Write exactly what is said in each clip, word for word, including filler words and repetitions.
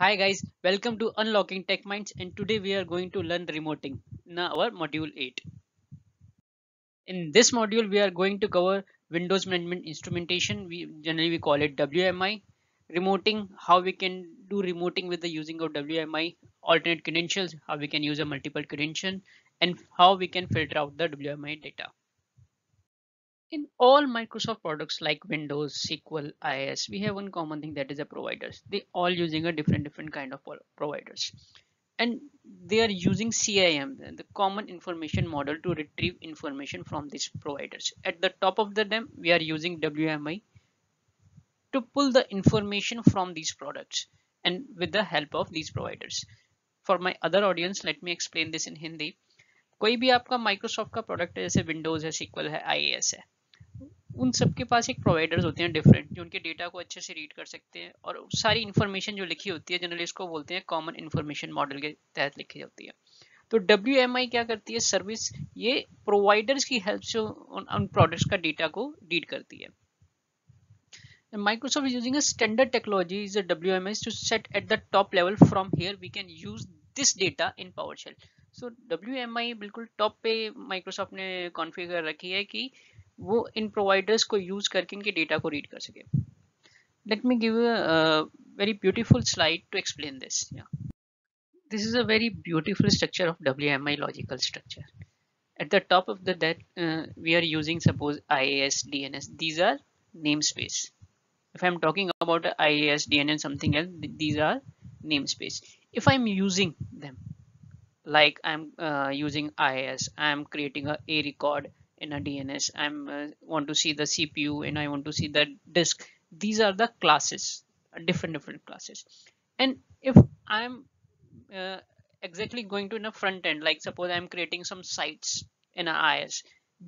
Hi guys, welcome to Unlocking Tech Minds, and today we are going to learn remoting in our module eight. In this module we are going to cover Windows Management Instrumentation, we generally we call it W M I, remoting, how we can do remoting with the using of W M I, alternate credentials, how we can use a multiple credential, and how we can filter out the W M I data. In all Microsoft products like Windows, S Q L, I I S, we have one common thing, that is the providers. They all using a different different kind of providers, and they are using C I M, the Common Information Model, to retrieve information from these providers. At the top of the dam, we are using W M I to pull the information from these products and with the help of these providers. For my other audience, let me explain this in Hindi. कोई भी आपका Microsoft का product है, जैसे Windows है, S Q L है, I I S है, उन सबके पास एक प्रोवाइडर्स होते हैं डिफरेंट, जो उनके डेटा को अच्छे से रीड कर सकते हैं और सारी इन्फॉर्मेशन जो लिखी होती है जनरली इसको बोलते हैं कॉमन इन्फॉर्मेशन मॉडल के तहत लिखी होती है। तो W M I क्या करती है सर्विस, ये प्रोवाइडर्स की हेल्प से उन, उन प्रोडक्ट्स का डेटा को रीड करती है। Microsoft is using a standard technology is a W M I to set at the top level. From here we can use this data in PowerShell. So W M I बिल्कुल top पे Microsoft ने configure रखी है कि वो इन providers को use करके इनके डेटा को रीड कर सके। Let me give a very beautiful slide to explain this. This is a very beautiful structure of W M I logical structure. At the top of the that we are using suppose I I S, D N S. These are namespace. If I am talking about I I S, D N S, something else, these are namespace. If I am using them, like I am uh, using I I S, I am creating a, a record in a D N S, I am uh, want to see the C P U and I want to see the disk. These are the classes, different different classes. And if I am uh, exactly going to in a front end, like suppose I am creating some sites in a I I S,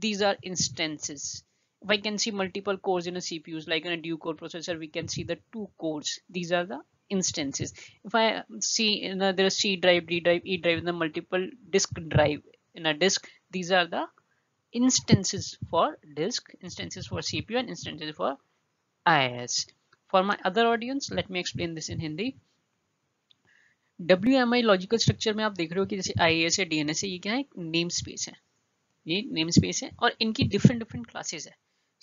these are instances. If I can see multiple cores in a C P Us, like in a dual core processor, we can see the two cores. These are the instances. If I see in a, there are C drive, D drive, E drive, the multiple disk drive in a disk. These are the instances for disk, instances for C P U, and instances for I I S. For my other audience, let me explain this in Hindi. W M I logical structure में आप देख रहे हो कि जैसे I I S है, D N S है, ये क्या है, नेम स्पेस है, ये नेम स्पेस है और इनकी डिफरेंट डिफरेंट क्लासेस है।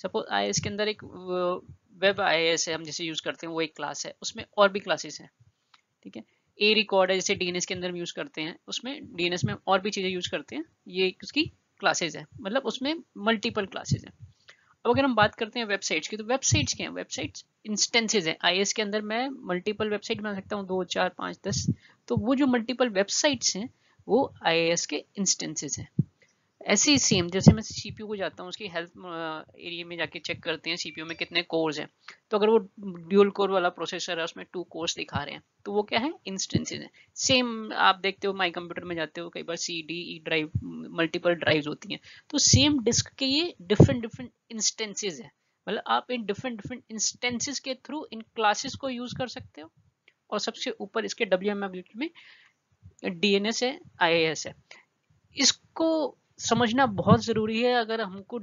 सपोज I I S के अंदर एक वेब I I S है, हम जैसे यूज करते हैं, वो एक क्लास है, उसमें और भी क्लासेस हैं, ठीक है। ए रिकॉर्ड है, जैसे D N S के अंदर हम यूज करते हैं, उसमें D N S में और भी चीजें यूज करते हैं, ये उसकी क्लासेस है, मतलब उसमें मल्टीपल क्लासेस हैं। अब अगर हम बात करते हैं वेबसाइट्स की, तो वेबसाइट्स क्या है, वेबसाइट्स इंस्टेंसेज हैं। I I S के अंदर मैं मल्टीपल वेबसाइट बना सकता हूँ, दो चार पाँच दस, तो वो जो मल्टीपल वेबसाइट्स हैं वो I I S के इंस्टेंसेज हैं। ऐसे ही सेम जैसे मैं सीपीयू को जाता हूँ, उसकी हेल्थ एरिया में जाके चेक करते हैं सीपीयू में कितने कोर्स हैं, तो अगर वो ड्यूल कोर वाला प्रोसेसर है उसमें टू कोर्स दिखा रहे हैं, तो वो क्या है, इंस्टेंसेज हैं। सेम आप देखते हो माई कंप्यूटर में जाते हो, कई बार C D E drive multiple drives होती हैं, तो सेम डिस्क के ये डिफरेंट डिफरेंट इंस्टेंसेज हैं, मतलब आप इन डिफरेंट डिफरेंट इंस्टेंसेज के थ्रू इन क्लासेस को यूज कर सकते हो। और सबसे ऊपर इसके W M I में D N S है, I I S है, इसको समझना बहुत ज़रूरी है अगर हमको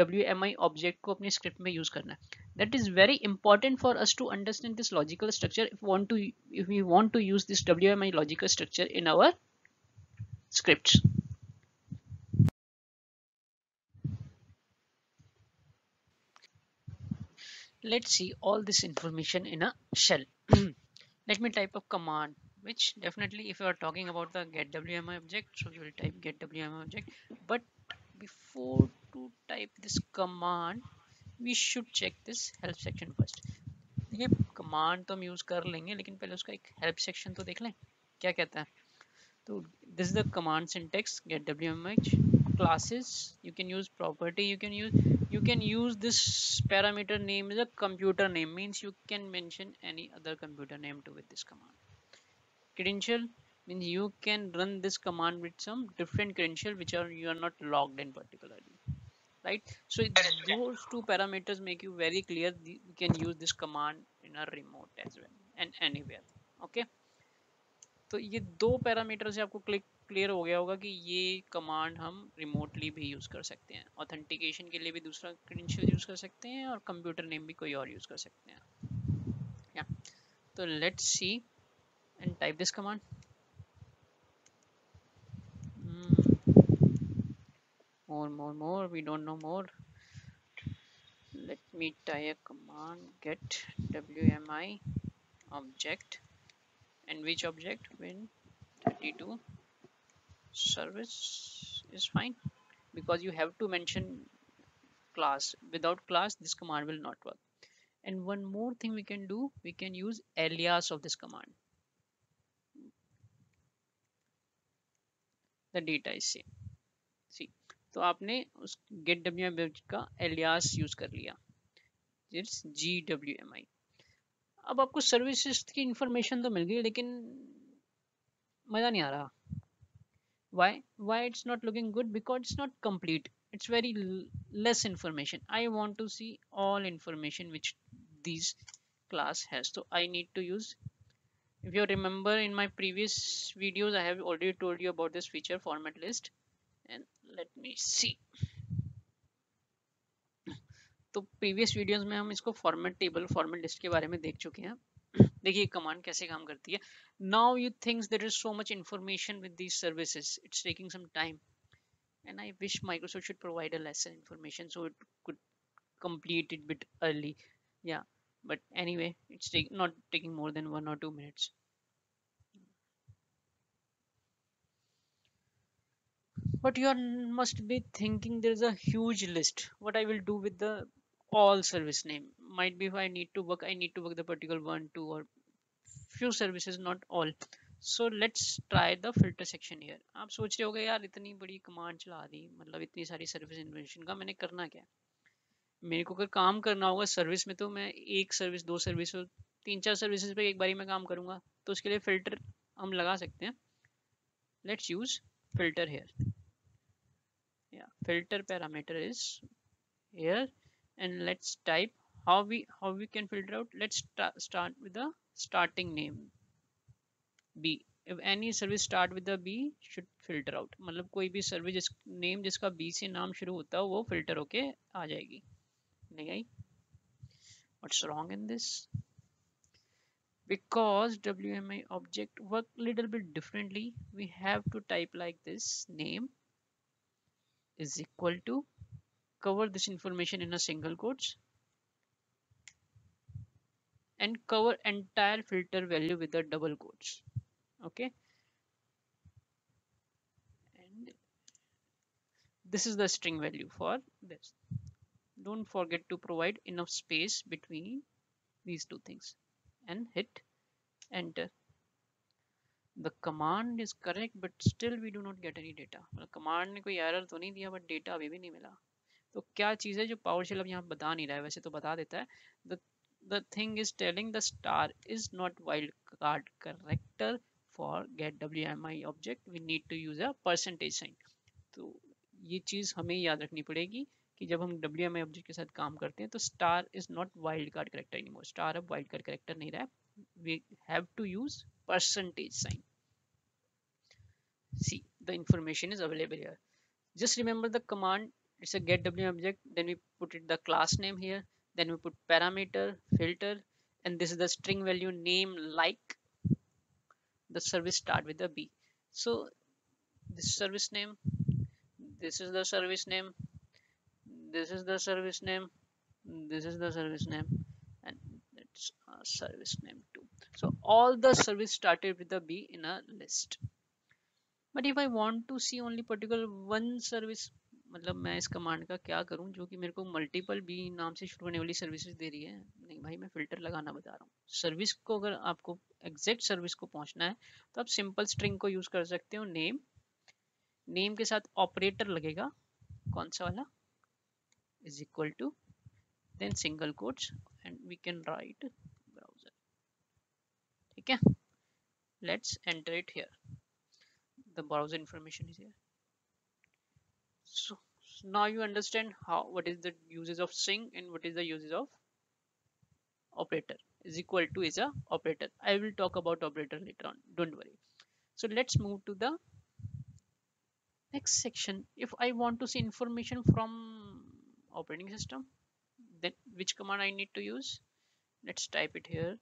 W M I ऑब्जेक्ट को अपने स्क्रिप्ट में यूज़ करना है। That is very important for us to understand this logical structure if want to if we want to use this W M I logical structure in our scripts. Let's see all this information in a shell. Let me type a command, which definitely if you are talking about the Get W M I object, so you will type Get W M I object. But before to type this command, we should check this help section first. ये command तो हम use कर लेंगे, लेकिन पहले उसका एक help section तो देख लें क्या कहता है। तो this is the command syntax, Get W M I classes. You can use property. You can use you can use this parameter name as a computer name, means you can mention any other computer name to with this command. Credential means you can run this command with some different credential which are you are not logged in particularly, right? So those two parameters make you very clear you can use this command in a remote as well and anywhere. Okay, तो ये दो parameter से आपको click clear हो गया होगा कि ये कमांड हम रिमोटली भी यूज कर सकते हैं, ऑथेंटिकेशन के लिए भी दूसरा क्रेडेंशियल यूज कर सकते हैं और कंप्यूटर नेम भी कोई और यूज कर सकते हैं। या तो let's see and type this command. Mm. More, more, more. We don't know more. Let me type a command get W M I object, and which object? Win thirty-two service is fine, because you have to mention class. Without class, this command will not work. And one more thing we can do, we can use alias of this command. The data is same. See, तो आपने उस get W M I का alias use कर लिया, it's G W M I. अब आपको services की information तो मिल गई, लेकिन मजा नहीं आ रहा. Why? Why it's not looking good? Because it's not complete. It's very less information. I want to see all information which these class has. So I need to use, if you remember in my previous videos, I have already told you about this feature, format list. And let me see. तो previous videos में हम इसको format table, format list के बारे में देख चुके हैं. देखिए कमांड कैसे काम करती है. Now you think there is so much information with these services. It's taking some time. And I wish Microsoft should provide a lesser information so it could complete it bit early. Yeah, but anyway, it's take, not taking more than one or two minutes. But you are, must be thinking there's a huge list. What I will do with the all service name? Might be if I need to work, I need to work the particular one, two, or few services, not all. So let's try the filter section here. आप सोच रहे होगे यार इतनी बड़ी command चला दी, मतलब इतनी सारी सर्विस इन्फॉर्मेशन का मैंने करना क्या है? मेरे को अगर काम करना होगा सर्विस में, तो मैं एक सर्विस, दो सर्विस, तीन चार सर्विसेज पे एक बारी में काम करूंगा, तो उसके लिए फिल्टर हम लगा सकते हैं. Let's use filter here. या filter parameter is here and let's type how we how we can filter out. Let's start with the starting name B. If any service start with the B should filter out. मतलब कोई भी service name जिसका B से नाम शुरू होता हो वो फिल्टर होके आ जाएगी. नहीं आई? What's wrong in this? Because W M I object work little bit differently, we have to type like this: name is equal to, cover this information in a single quotes, and cover entire filter value with the double quotes. Okay, and this is the string value for this. Don't forget to provide enough space between these two things, and hit enter. The command is correct, but still we do not get any data. Command ने कोई error तो नहीं दिया, but data अभी भी नहीं मिला. तो क्या चीज़ है जो PowerShell अब यहाँ बता नहीं रहा है? वैसे तो बता देता है. The the thing is telling the star is not wildcard character for get W M I object. We need to use a percentage sign. तो ये चीज़ हमें याद रखनी पड़ेगी कि जब हम W M I object के साथ काम करते हैं तो star is not wildcard character anymore. Star अब wildcard character नहीं रहा है. We have to use percentage sign. See, the information is available here. Just remember the command. It's a get W M I object, then we put it the class name here, then we put parameter, filter, and this is the string value name like the service start with the B. So this service name, this is the service name, this is the service name, this is the service name, and that's our service name too. So all the service started with the B in a list. But if I want to see only particular one service, मतलब मैं इस command का क्या करूं जो कि मेरे को मल्टीपल बी नाम से शुरू होने वाली सर्विसेज दे रही है? नहीं भाई, मैं फिल्टर लगाना बता रहा हूं. सर्विस को अगर आपको एग्जैक्ट सर्विस को पहुंचना है तो आप सिंपल स्ट्रिंग को यूज कर सकते हो. नेम, नेम के साथ ऑपरेटर लगेगा, कौन सा वाला, is equal to, then single quotes, and we can write browser. ठीक है, let's enter it here. The browser information is here. So now you understand how, what is the uses of string and what is the uses of operator. Is equal to is a operator. I will talk about operator later on, don't worry. So let's move to the next section. If I want to see information from operating system, then which command I need to use? Let's type it here.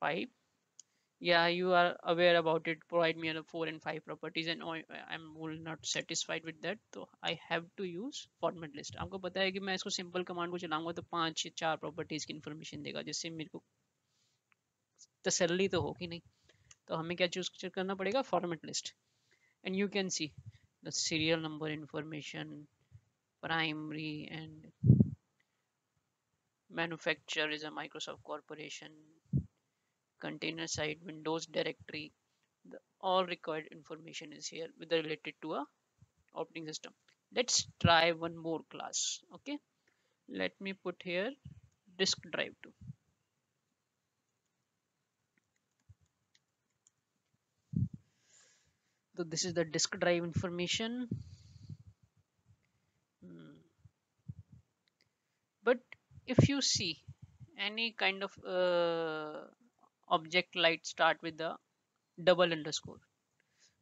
five. Yeah, you are aware about it. Provide me another four and five properties, and I am not satisfied with that. So I have to use format list. आपको पता है कि मैं इसको simple command को चलाऊंगा तो पांच या चार properties की information देगा, जिससे मेरे को तसल्ली तो हो कि नहीं. तो हमें क्या चूज करना पड़ेगा? format list. And you can see the serial number information, primary and manufacturer is a Microsoft Corporation. Container site, Windows directory, the all required information is here with the related to a operating system. Let's try one more class. Okay, let me put here disk drive two. So this is the disk drive information. Hmm. But if you see any kind of uh, object light start with the double underscore,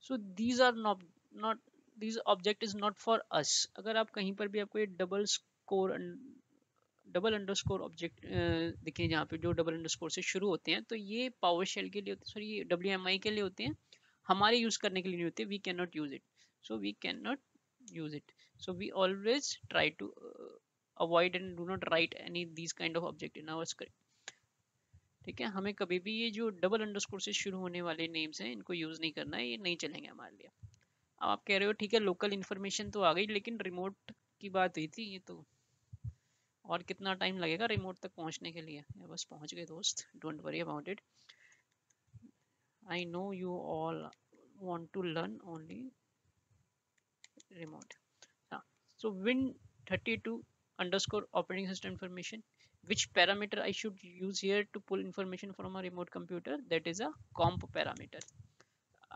so these are not not these object is not for us. अगर आप कहीं पर भी आपको ये double score double underscore object दिखें जहाँ पे जो double underscore से शुरू होते हैं, तो ये PowerShell के लिए होते हैं, सॉरी ये W M I के लिए होते हैं, हमारे use करने के लिए नहीं होते. We cannot use it, so we cannot use it. So we always try to avoid and do not write any these kind of object in our script. ठीक है, हमें कभी भी ये जो डबल अंडरस्कोर से शुरू होने वाले नेम्स हैं इनको यूज नहीं करना है, ये नहीं चलेंगे हमारे लिए. अब आप कह रहे हो ठीक है लोकल इन्फॉर्मेशन तो आ गई, लेकिन रिमोट की बात हुई थी, ये तो और कितना टाइम लगेगा रिमोट तक पहुंचने के लिए. बस पहुंच गए दोस्त, don't worry about it. I know you all want to learn only remote. हाँ, so win thirty two underscore operating system information. Which parameter I should use here to pull information from a remote computer? That is a comp parameter.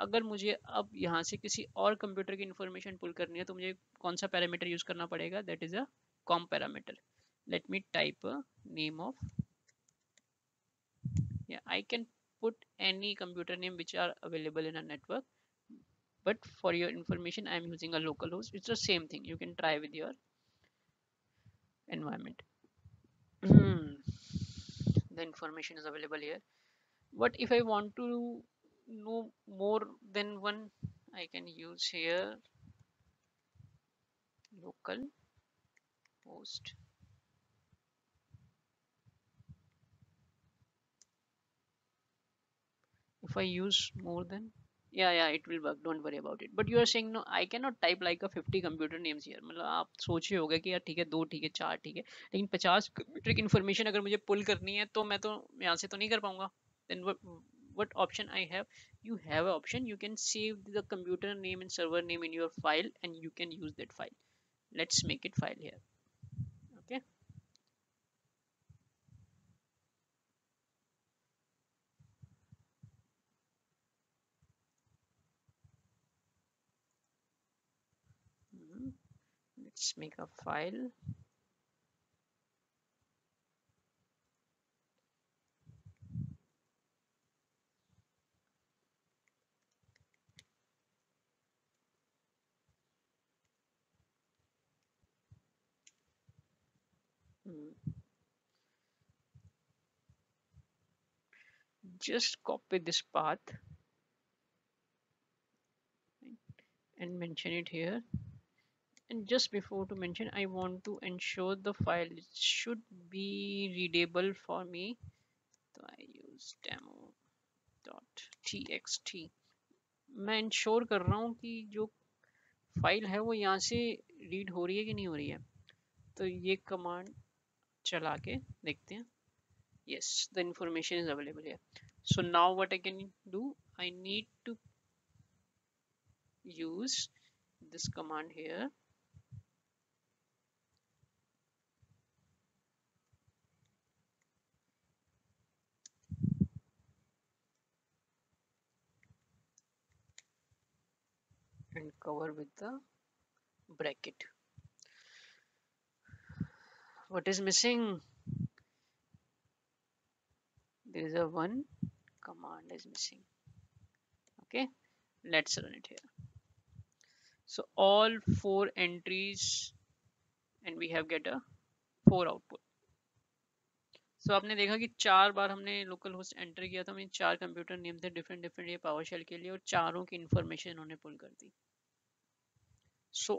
अगर मुझे अब यहाँ से किसी और computer की information pull करनी है तो मुझे कौन सा पैरामीटर यूज करना पड़ेगा? That is a comp parameter. Let me type a name of. Yeah, I can put any computer name which are available in a network. But for your information, I am using a localhost. It's the same thing. You can try with your environment. The information is available here. But if I want to know more than one, I can use here local host. If I use more than, yeah, yeah, it will work. Don't worry about it. But you are saying no, I cannot type like a fifty computer names here. मतलब आप सोचे होगे कि यार ठीक है दो ठीक है चार ठीक है, लेकिन पचास कंप्यूटर की इन्फॉर्मेशन अगर मुझे पुल करनी है तो मैं तो यहाँ से तो नहीं कर पाऊंगा. Then what what option I have? You have an option. You can save the computer name and server name in your file and you can use that file. Let's make it file here. Okay. Let's make a file. Hmm. Just copy this path and mention it here. And just before to mention, I want to ensure the file it should be readable for me. So I use demo.txt. मैं ensure कर रहा हूँ कि जो file है वो यहाँ से रीड हो रही है कि नहीं हो रही है. तो ये कमांड चला के देखते हैं. Yes, the information is available here. So now what I can do? I need to use this command here. And cover with the bracket. What is missing? There is a one command is missing. Okay, let's run it here. So all four entries and we have get a four output. So so, आपने देखा कि चार बार हमने local host enter किया था, हमें चार computer name थे डिफरेंट डिफरेंट ये पावर शेल के लिए, और चारों की इन्फॉर्मेशन उन्होंने पुल कर दी। So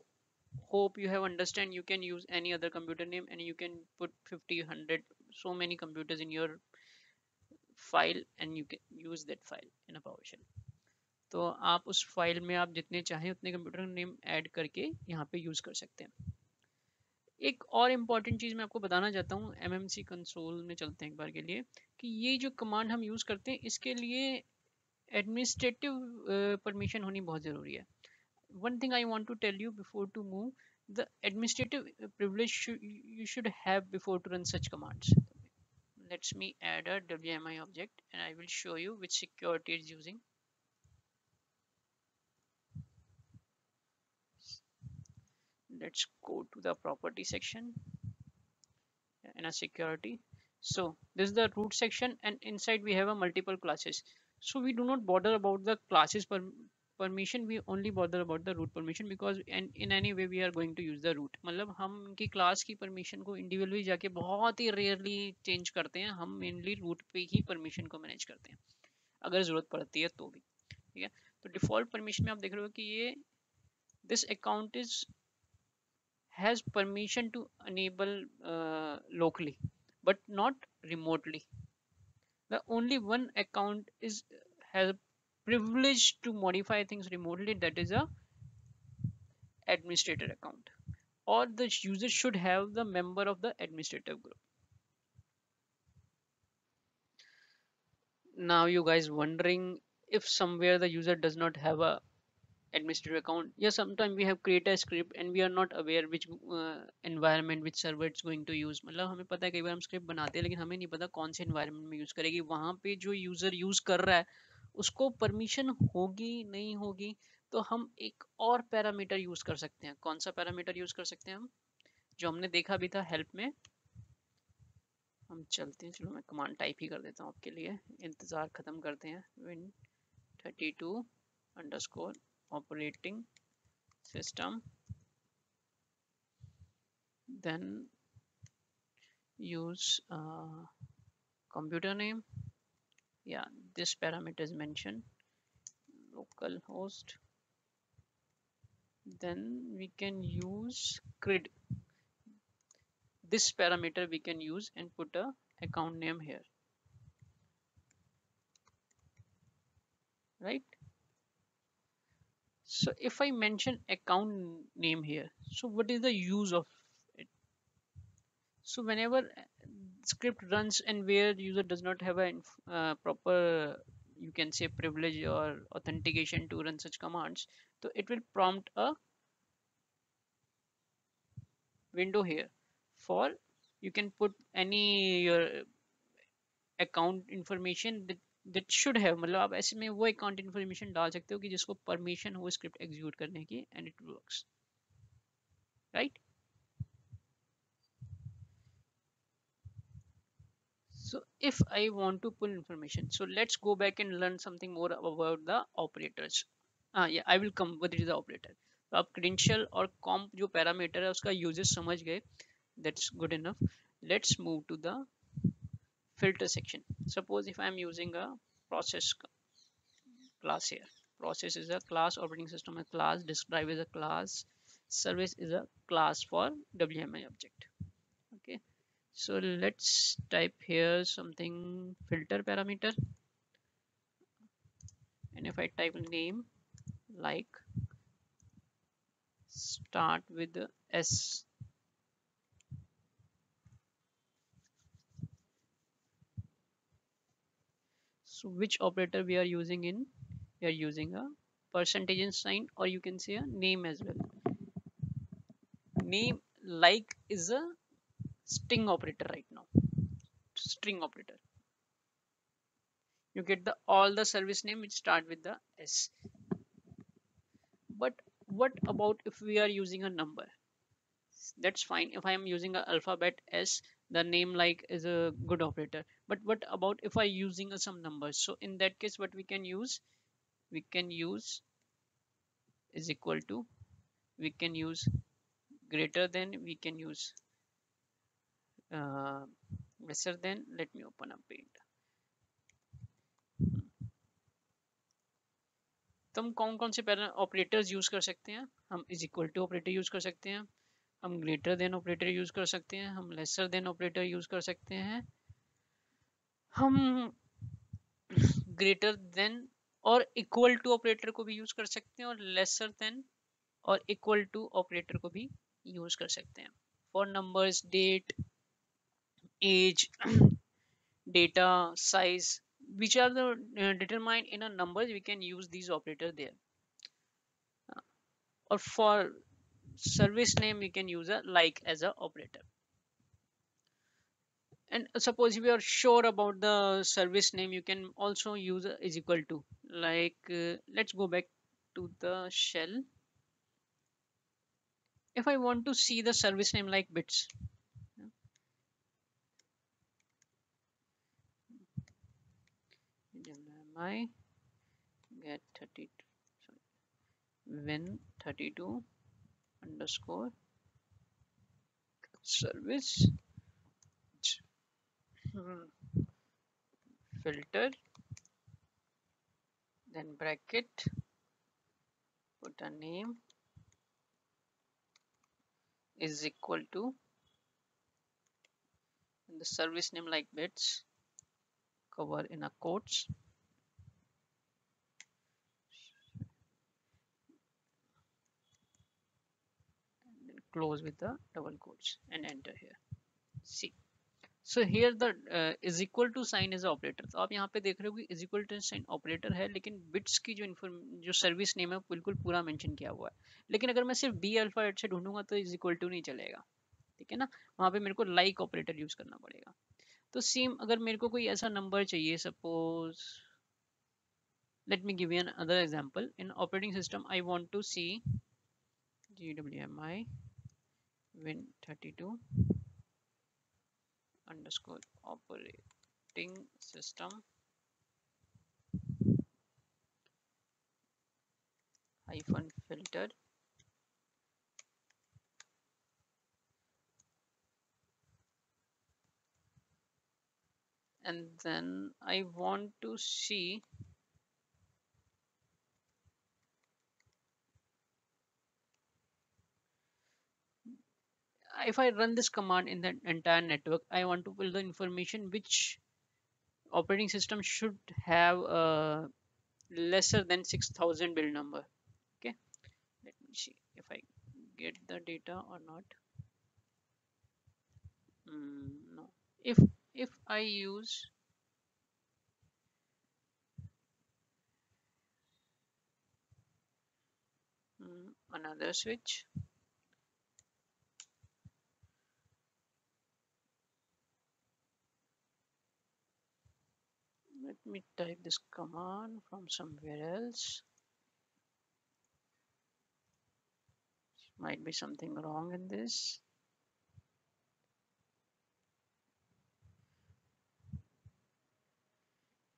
hope you have understand, you can use any other computer name and you can put fifty hundred so many computers in your file and you can use that file in a power shell. तो आप उस file में आप जितने चाहें उतने computer name add करके यहाँ पे यूज़ कर सकते हैं। एक और इम्पॉर्टेंट चीज़ मैं आपको बताना चाहता हूँ, एमएमसी कंसोल में चलते हैं एक बार के लिए, कि ये जो कमांड हम यूज़ करते हैं इसके लिए एडमिनिस्ट्रेटिव परमिशन होनी बहुत ज़रूरी है। One thing I want to tell you before to move, the administrative privilege you should have before to run such commands. Let's me add a W M I object and I will show you which security is using. Let's go to the property section and a security. So this is the root section, and inside we have a multiple classes. So we do not bother about the classes per permission. We only bother about the root permission because and in any way we are going to use the root. मतलब हम इनकी class की permission को individually जाके बहुत ही rarely change करते हैं। हम mainly root पे ही permission को manage करते हैं, अगर जरूरत पड़ती है तो भी, ठीक है। तो default permission में आप देख रहे हो कि ये this account is has permission to enable uh, locally but not remotely. The only one account is has privilege to modify things remotely, that is a administrator account, or the user should have the member of the administrative group. Now you guys wondering if somewhere the user does not have a administrative account. Yes, sometimes we have created a script and we are not aware which uh, environment, which server it's going to use. मतलब हमें पता है कई बार हम script बनाते हैं लेकिन हमें नहीं पता कौन से environment में use करेगी, वहाँ पे जो user use कर रहा है उसको परमिशन होगी नहीं होगी। तो हम एक और पैरामीटर यूज़ कर सकते हैं। कौन सा पैरामीटर यूज़ कर सकते हैं हम, जो हमने देखा भी था हेल्प में। हम चलते हैं, चलो मैं कमांड टाइप ही कर देता हूँ आपके लिए, इंतज़ार ख़त्म करते हैं। Win thirty two underscore operating system, then use uh, computer name, yeah, this parameter is mentioned, local host, then we can use C R I D, this parameter we can use and put a account name here, right? So if I mention account name here, so what is the use of it? So whenever script runs and where user does not have a uh, proper, you can say privilege or authentication to run such commands, so it will prompt a window here for, you can put any your account information that that should have, मतलब आप ऐसे में वो account information डाल सकते हो कि जिसको परमिशन हो स्क्रिप्ट एग्जीक्यूट करने की, and it works, right. So if I want to pull information, so let's go back and learn something more about the operators. हाँ, yeah I will come what is the operator. तो आप credential और कॉम्प जो parameter है उसका uses समझ गए, that's good enough. Let's move to the filter section. Suppose if I am using a process class here. Process is a class, operating system is a class, describe is a class, service is a class for W M I object. Okay. So let's type here something filter parameter. And if I type name like start with the S, so which operator we are using in, we are using a percentage and sign, or you can say a name as well. Name like is a string operator right now, string operator. You get the all the service name which start with the S. But what about if we are using a number? That's fine. If I am using a alphabet S, the name like is a good operator. But what about if I using some numbers? So in that case, what we can use, we can use is equal to, we can use greater than, we can use uh, Lesser than, let me open up it. तो हम कौन कौन से parallel operators use कर सकते हैं? हम is equal to operator use कर सकते हैं, हम ग्रेटर देन ऑपरेटर यूज़ कर सकते हैं, हम लेसर देन ऑपरेटर यूज़ कर सकते हैं, हम ग्रेटर देन और इक्वल टू ऑपरेटर को भी यूज़ कर सकते हैं, और लेसर देन और इक्वल टू ऑपरेटर को भी यूज़ कर सकते हैं for numbers, date, age, data size, which are the uh, determined in a numbers, we can use these operator there. Uh, or for service name we can use a like as a operator. And suppose if you are sure about the service name, you can also use a is equal to, like uh, let's go back to the shell. If I want to see the service name like bits, I get thirty-two, sorry, win thirty-two underscore service filter, then bracket, put a name is equal to, and the service name like bits, cover in a quotes. Close with the double quotes and enter here. See, so here the uh, is equal to sign is operator. तो आप यहाँ पे देख रहे हो कि is equal to sign operator है, लेकिन bits की जो जो सर्विस नेम है बिल्कुल पूरा मेंशन किया हुआ है, लेकिन अगर मैं सिर्फ b अल्फाबेट से ढूंढूंगा तो is equal to नहीं चलेगा, ठीक है ना, वहाँ पे मेरे को like ऑपरेटर यूज करना पड़ेगा. तो सेम अगर मेरे को कोई ऐसा नंबर चाहिए, suppose let me give you an other example. In operating system I want to see G W M I win thirty-two underscore operating system hyphen filter, and then I want to see if I run this command in the entire network, I want to pull the information which operating system should have a lesser than six thousand build number. Okay, let me see if I get the data or not. Mm, no, if if I use mm, another switch. Let me type this command from somewhere else. Might be something wrong in this.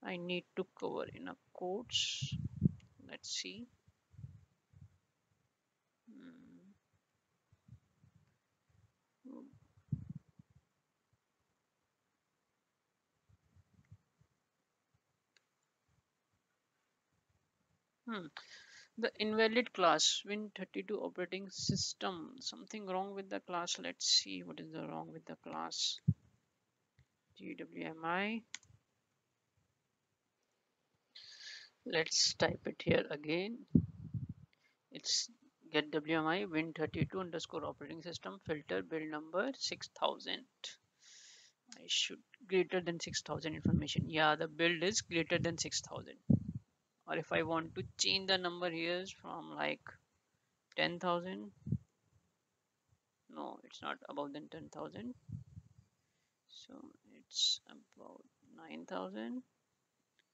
I need to cover in a quotes. Let's see. Hmm. The invalid class win thirty-two operating system, something wrong with the class. Let's see what is the wrong with the class. G W M I, let's type it here again. It's get W M I win thirty-two underscore operating system filter build number six thousand. I should greater than six thousand information. Yeah, the build is greater than six thousand. Or if I want to change the number here from like ten thousand, no, it's not above than ten thousand, so it's about nine thousand.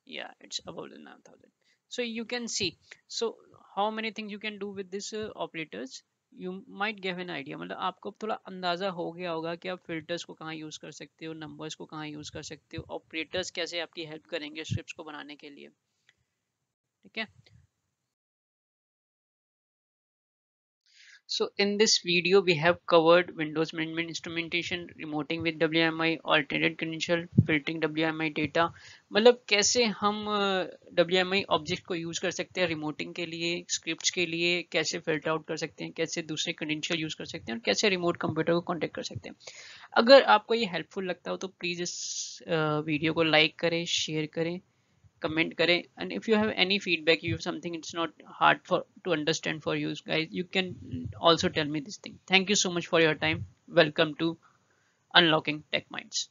Yeah, it's above the nine thousand. So you can see, so how many things you can do with this uh, operators. You might give an idea, मतलब आपको अब थोड़ा अंदाज़ा हो गया होगा कि आप फिल्टर्स को कहाँ यूज़ कर सकते हो, नंबर्स को कहाँ यूज़ कर सकते हो, ऑपरेटर्स कैसे आपकी हेल्प करेंगे स्क्रिप्ट्स को बनाने के लिए, ठीक है. So in this video, we have covered Windows Management Instrumentation, remoting with W M I, alternate credential, filtering W M I data, मतलब कैसे हम W M I ऑब्जेक्ट को यूज़ कर सकते हैं रिमोटिंग के लिए, स्क्रिप्ट्स के लिए, कैसे फिल्टर आउट कर सकते हैं, कैसे दूसरे क्रेडेंशियल यूज़ कर सकते हैं और कैसे रिमोट कंप्यूटर को कॉन्टेक्ट कर सकते हैं। अगर आपको ये हेल्पफुल लगता हो तो प्लीज़ इस वीडियो को लाइक करें, शेयर करें, comment kare, and if you have any feedback, you have something it's not hard for to understand for you guys, you can also tell me this thing. Thank you so much for your time. Welcome to Unlocking Tech Minds.